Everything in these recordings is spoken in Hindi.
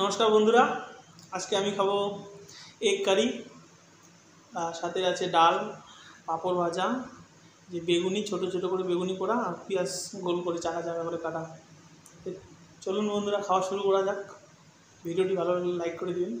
नमस्कार बंधुरा आज के आमी खाबो एग कारी साथे आछे डाल पापड़ भाजा जे बेगुनी छोटो छोटो करे बेगुनी पोड़ा आर पिंयाज गोल करे चाका चाका करे काटा। चलुन बंधुरा खावा शुरू करा जाक। भिडियोटी भालो लागले लाइक करे दिबेन।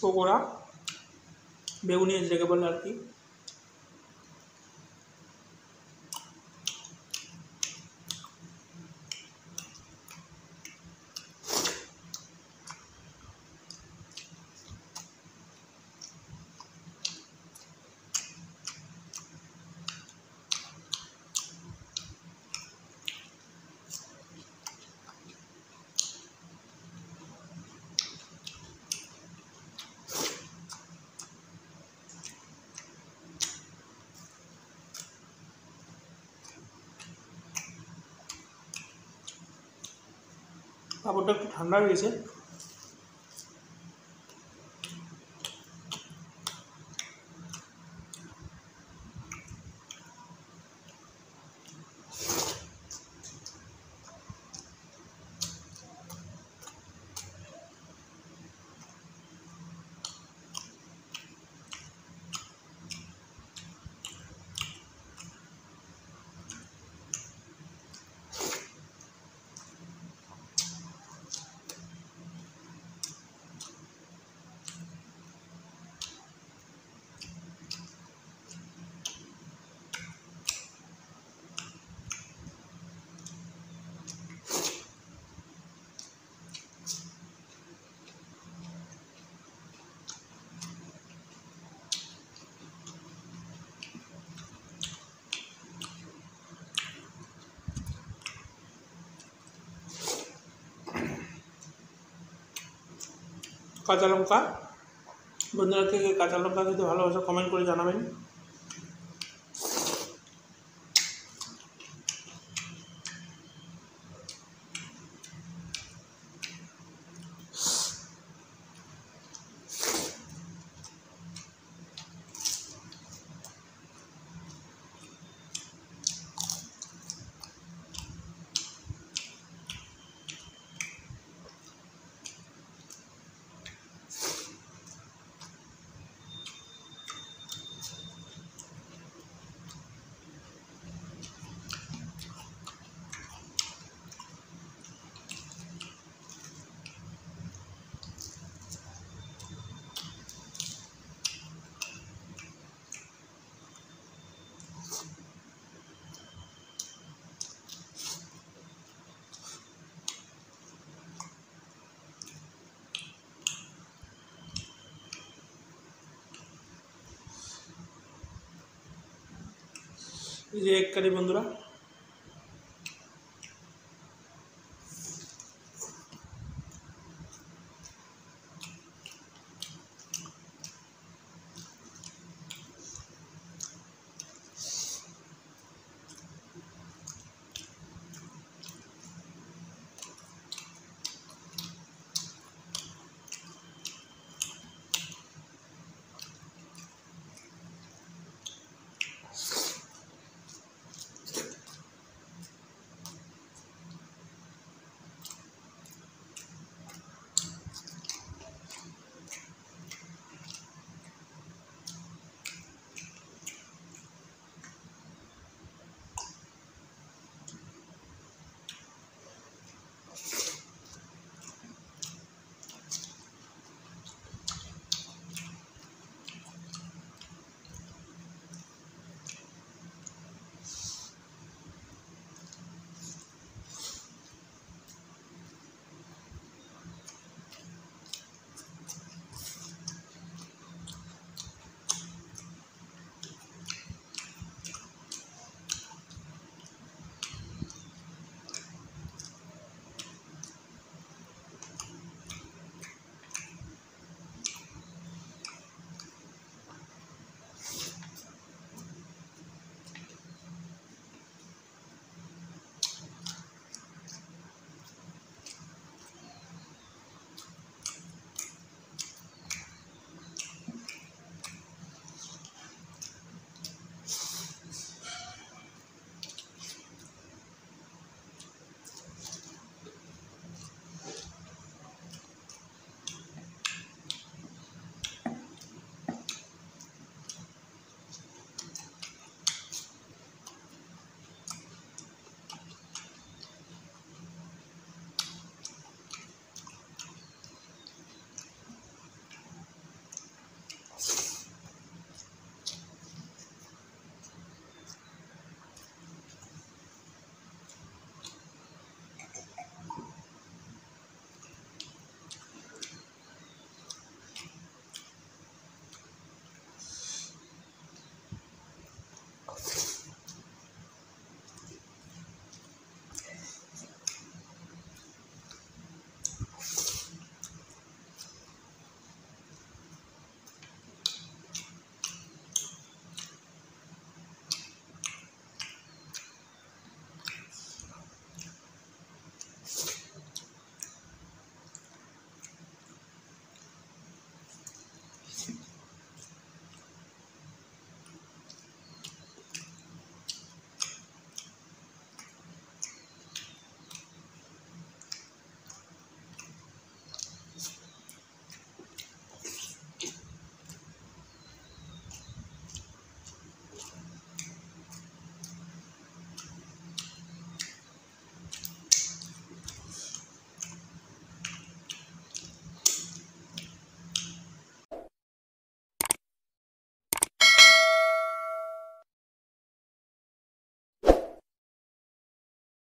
पकोड़ा बेगुनी जैसे बोल आती पापड़ा एक ठंडा हो गए কাঁচা লঙ্কা। বন্ধুরা কে কে কাঁচা লঙ্কা খেতে ভালোবাসো কমেন্ট করে জানাবেন। ये एक करी बंधुरा।